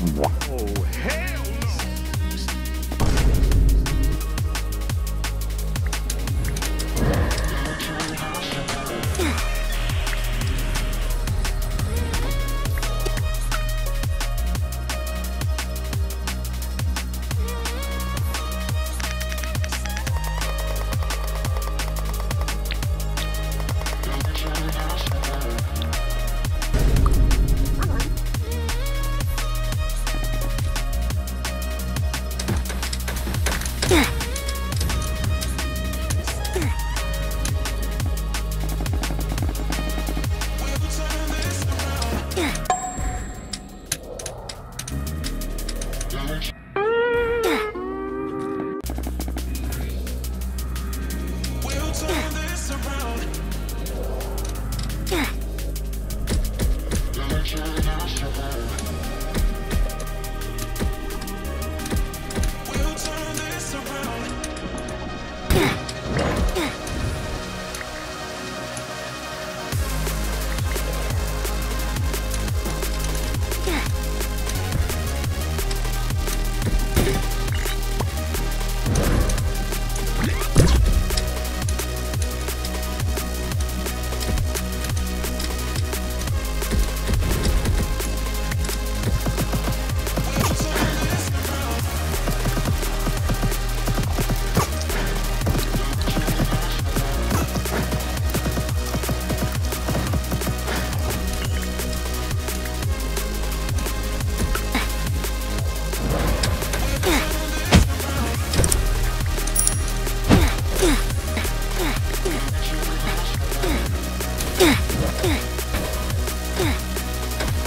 Oh, hell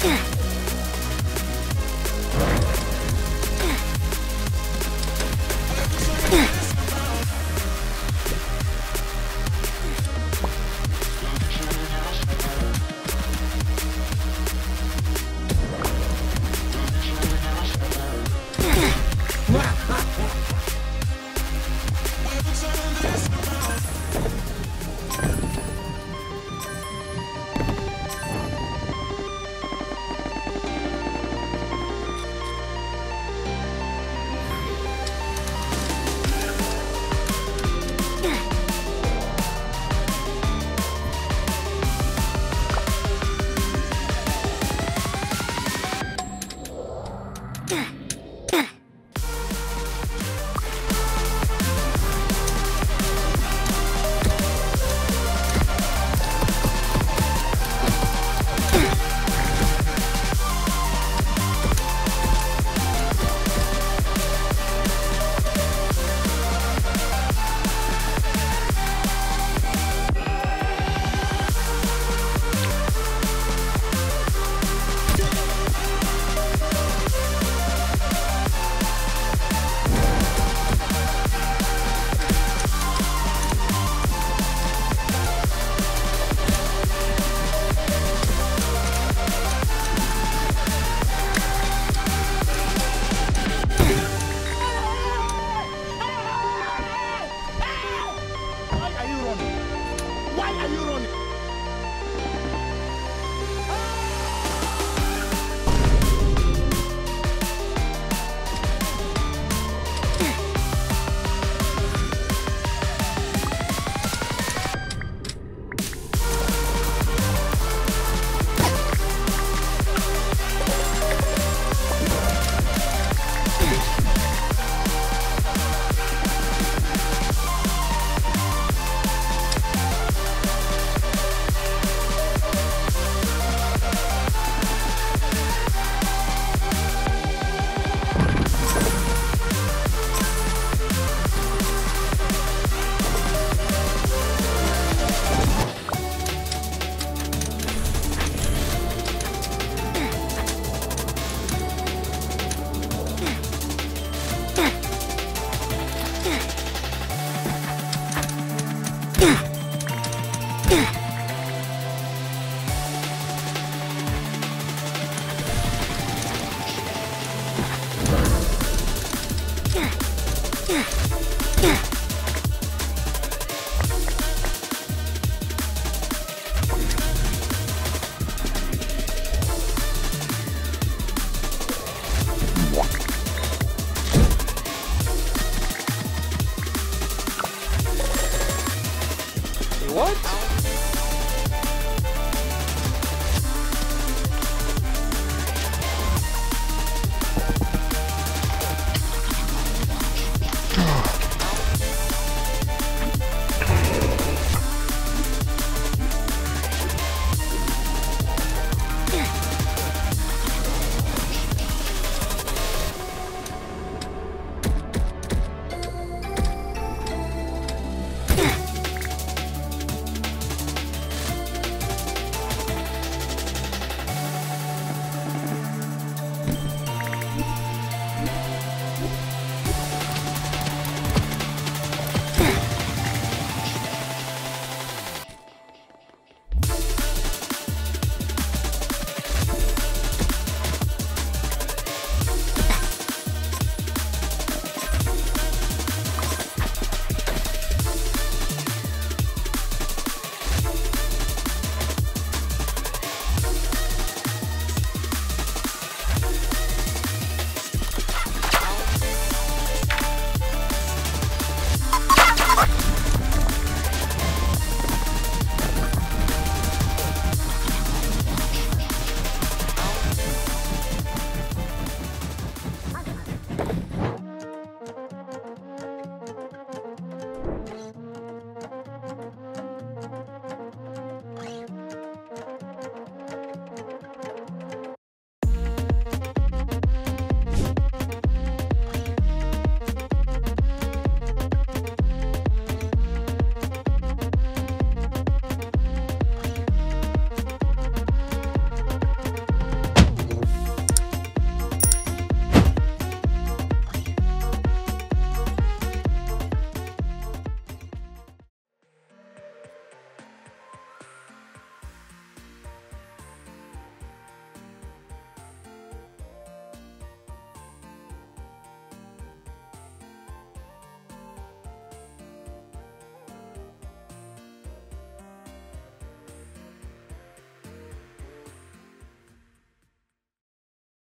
yeah.